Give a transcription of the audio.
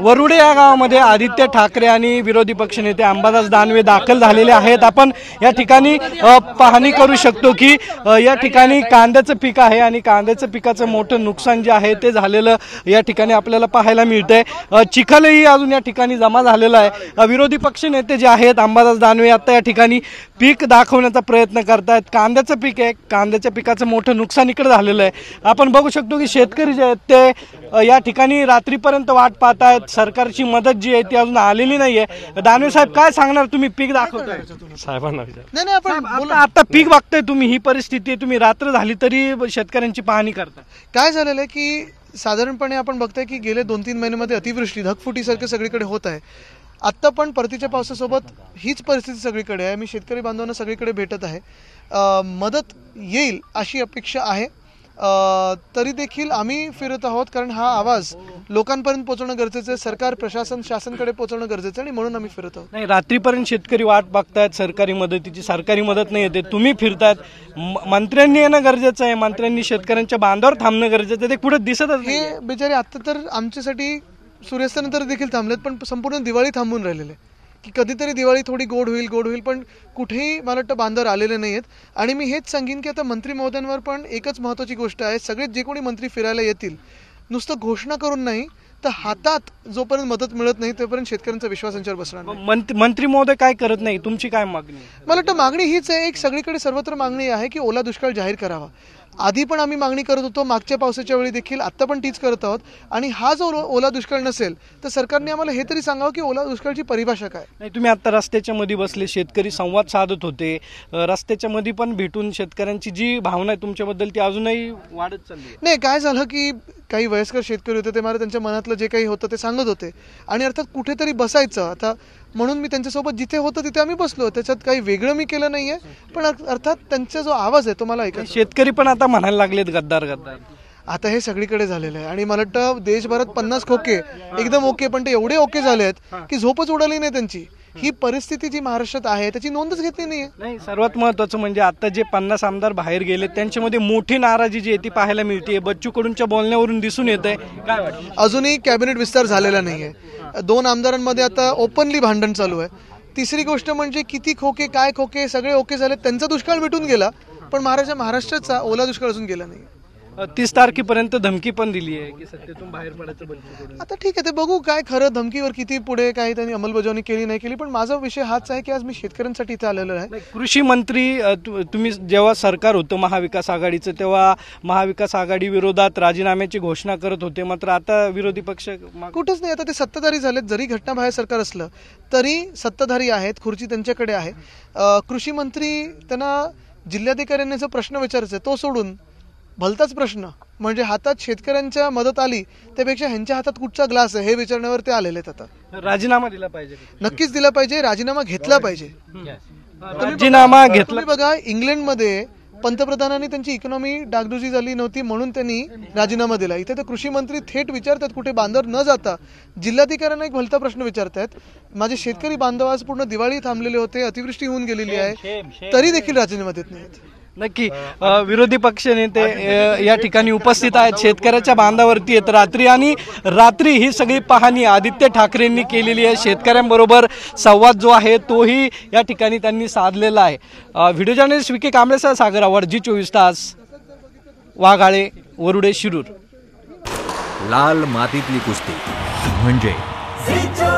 वरुडीया गावामध्ये आदित्य ठाकरे आणि विरोधी पक्षनेते अंबादास दानवे दाखल झालेले आहेत। आपण या ठिकाणी पाहणी करू शकतो की या ठिकाणी कांद्याचं पीक आहे आणि कांद्याचं पिकाचं मोठं नुकसान जे आहे ते झालेलं या ठिकाणी आपल्याला पाहायला मिळते। चिखलही अजून या ठिकाणी जमा झालेला आहे। विरोधी पक्षनेते जे आहेत अंबादास दानवे आता या ठिकाणी पीक दाखवण्याचा प्रयत्न करतात। कांद्याचं पीक आहे, कांद्याच्या पिकाचं मोठं नुकसान इकडे झालेलं आहे। आपण बघू शकतो की शेतकरी जे आहेत ते या ठिकाणी रात्रीपर्यंत वाट पाहत आहेत। सरकारची मदत जी आहे ती अजून आलेली नाहीये। दानवे साहेब काय सांगणार, तुम्ही पीक दाखवताय साहेबांना? नाही आपण आता पीक बघताय तुम्ही, ही परिस्थिती आहे, तुम्ही रात्र झाली तरी शेतकऱ्यांची पाहणी करता। काय झालेलं आहे की साधारणपणे आपण बघताय की गेले 2-3 महिन्यांमध्ये अतिवृष्टी ढगफुटीसारखे सगळीकडे होत आहे। आत्ता पण परतीच्या पावसासोबत हीच परिस्थिती सगळीकडे आहे। मी शेतकरी बांधवांना सगळीकडे भेटत आहे, मदत येईल अशी अपेक्षा आहे। तरी देखील आम्ही फिरत आहोत, कारण हा आवाज लोकांपर्यंत पोहोचवणं गरजेचं आहे, सरकार प्रशासन शासनकडे पोहोचवणं गरजेचं आहे आणि म्हणून आम्ही फिरत आहोत। नाही, रात्रीपर्यंत शेतकरी वाट बघतायत सरकारी मदतीची, सरकारी मदत नाही येते, तुम्ही फिरतायत, मंत्र्यांनी येणं गरजेचं आहे, मंत्र्यांनी शेतकऱ्यांच्या बांधावर थांबणं गरजेचं आहे, ते कुठं दिसतच नाही। हे बिचारे आत्ता तर आमच्यासाठी सूर्यास्तानंतर देखील थांबलेत, पण संपूर्ण दिवाळी थांबून राहिलेले की कधीतरी दिवाळी थोडी गोड होईल, पण कुठेही मला वाटतं बांधावर आलेले नाहीत। आणि मी हेच सांगेन की आता मंत्री महोदयांवर पण एकच महत्त्वाची गोष्ट आहे, सगळे जे कोणी मंत्री फिरायला येतील नुसतं घोषणा करून नाही तर हातात जोपर्यंत मदत मिळत नाही तोपर्यंत शेतकऱ्यांचा विश्वास यांच्यावर बसणार नाही। मंत्री महोदय काय करत नाही, तुमची काय मागणी? मला वाटतं मागणी हीच आहे, एक सगळीकडे सर्वत्र मागणी आहे की ओला दुष्काळ जाहीर करावा। आधी पण आम्ही मागणी करत होतो, मागच्या पावसाच्या वेळी देखील, आत्ता पण तीच करत आहोत। आणि हा जो ओला दुष्काळ नसेल तर सरकारने आम्हाला हे तरी सांगावं की ओला दुष्काळची परिभाषा काय। नाही, तुम्ही आता रस्त्याच्या मध्ये बसले, शेतकरी संवाद साधत होते, रस्त्याच्या मध्ये पण भेटून शेतकऱ्यांची जी भावना आहे तुमच्याबद्दल ती अजूनही वाढत चालली? नाही, काय झालं की काही वयस्कर शेतकरी होते, ते मला त्यांच्या मनातलं जे काही होतं ते सांगत होते आणि अर्थात कुठेतरी बसायचं आता, म्हणून मी त्यांच्यासोबत जिथे होतं तिथे आम्ही बसलो, त्याच्यात काही वेगळं मी केलं नाहीये, पण अर्थात त्यांचा जो आवाज आहे तो मला ऐकायचा। शेतकरी पण आता म्हणायला लागलेत गद्दार। आता हे सगळीकडे झालेलं आहे आणि मला वाटतं देशभरात 50 खोके एकदम ओके, पण ते एवढे ओके झाले आहेत की झोपच उडाली नाही त्यांची। ही परिस्थिती जी महाराष्ट्रात आहे त्याची नोंदच घेतली नाही। सर्वात महत्त्वाचं म्हणजे आता जे 50 आमदार बाहेर गेले त्यांच्यामध्ये मोठी नाराजी जी आहे ती पाहायला मिळते, बच्चू कडूंच्या बोलण्यावरून दिसून येत आहे। काय वाटतं, अजूनही कॅबिनेट विस्तार झालेला नाहीये, 2 आमदारांमध्ये आता ओपनली भांडण चालू आहे। तिसरी गोष्ट म्हणजे किती खोके काय खोके सगळे ओके झाले, त्यांचा दुष्काळ मिटून गेला, पण महाराष्ट्राचा ओला दुष्काळ अजून गेला नाही। 30 तारखेपर्यंत धमकी पण दिली आहे की सत्तेतून बाहेर पडायचं, आता ठीक आहे ते बघू काय खरं धमकीवर किती पुढे काय त्यांनी अंमलबजावणी केली नाही केली, पण माझा विषय हाच आहे की आज मी शेतकऱ्यांसाठी इथे आलेलो आहे। कृषी मंत्री तुम्ही जेव्हा सरकार होतं महाविकास आघाडीचं तेव्हा महाविकास आघाडी विरोधात राजीनाम्याची घोषणा करत होते, मात्र आता विरोधी पक्ष कुठंच नाही, आता ते सत्ताधारी झालेत। जरी घटना बाहेर सरकार असलं तरी सत्ताधारी आहेत, खुर्ची त्यांच्याकडे आहे। कृषी मंत्री त्यांना जिल्हाधिकाऱ्यांना जो प्रश्न विचारायचा तो सोडून भलताच प्रश्न म्हणजे हातात शेतकऱ्यांच्या मदत आली त्यापेक्षा ह्यांच्या हातात कुठचा ग्लास आहे हे विचारण्यावर ते आलेले आहेत। आता राजीनामा दिला पाहिजे, नक्कीच दिला पाहिजे, राजीनामा घेतला पाहिजे, राजीनामा घेतला। बघा इंग्लंडमध्ये पंतप्रधानांनी त्यांची इकॉनॉमी डागडुजी झाली नव्हती म्हणून त्यांनी राजीनामा दिला, इथे तर कृषी मंत्री थेट विचारतात कुठे बांधावर न जाता, जिल्हाधिकाऱ्यांना एक भलता प्रश्न विचारतात। माझे शेतकरी बांधव आज पूर्ण दिवाळी थांबलेले होते, अतिवृष्टी होऊन गेलेली आहे, तरी देखील राजीनामा देत नाहीत। नक्की विरोधी पक्ष नेते या ठिकाणी उपस्थित आहेत, शेतकऱ्याच्या बांधावरती आहेत रात्री, आणि रात्री ही सगळी पाहणी आदित्य ठाकरेंनी केलेली आहे। शेतकऱ्यांबरोबर संवाद जो आहे तोही या ठिकाणी त्यांनी साधलेला आहे। व्हिडिओ जर्नलिस्ट विके कांबळेसह सागर आव्हाड, G24 तास, वाघाळे, वरुडे, शिरूर। लाल मातीतली कुस्ती म्हणजे